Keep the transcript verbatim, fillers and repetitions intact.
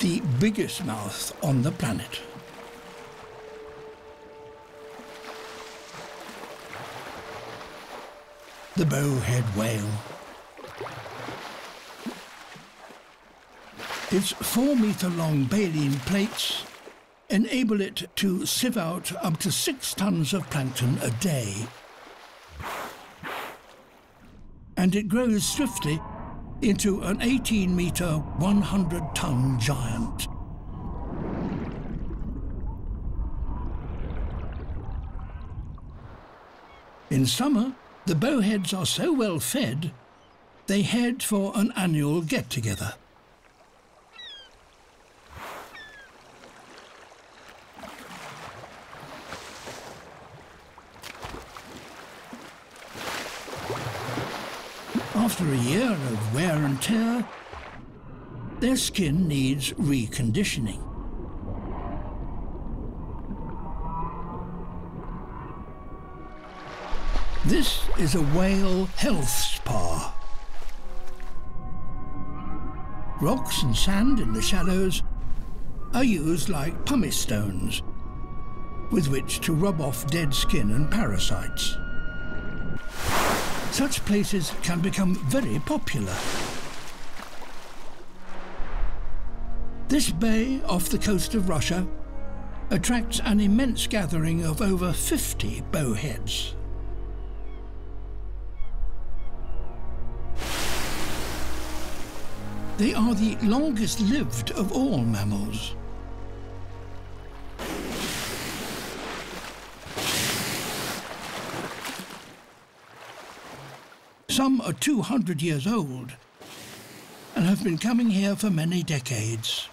the biggest mouth on the planet. The bowhead whale. Its four-metre-long baleen plates enable it to sieve out up to six tons of plankton a day. And it grows swiftly into an eighteen-metre, one hundred ton giant. In summer, the bowheads are so well fed, they head for an annual get-together. After a year of wear and tear, their skin needs reconditioning. This is a whale health spa. Rocks and sand in the shallows are used like pumice stones, with which to rub off dead skin and parasites. Such places can become very popular. This bay off the coast of Russia attracts an immense gathering of over fifty bowheads. They are the longest-lived of all mammals. Some are two hundred years old and have been coming here for many decades.